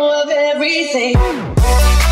of everything.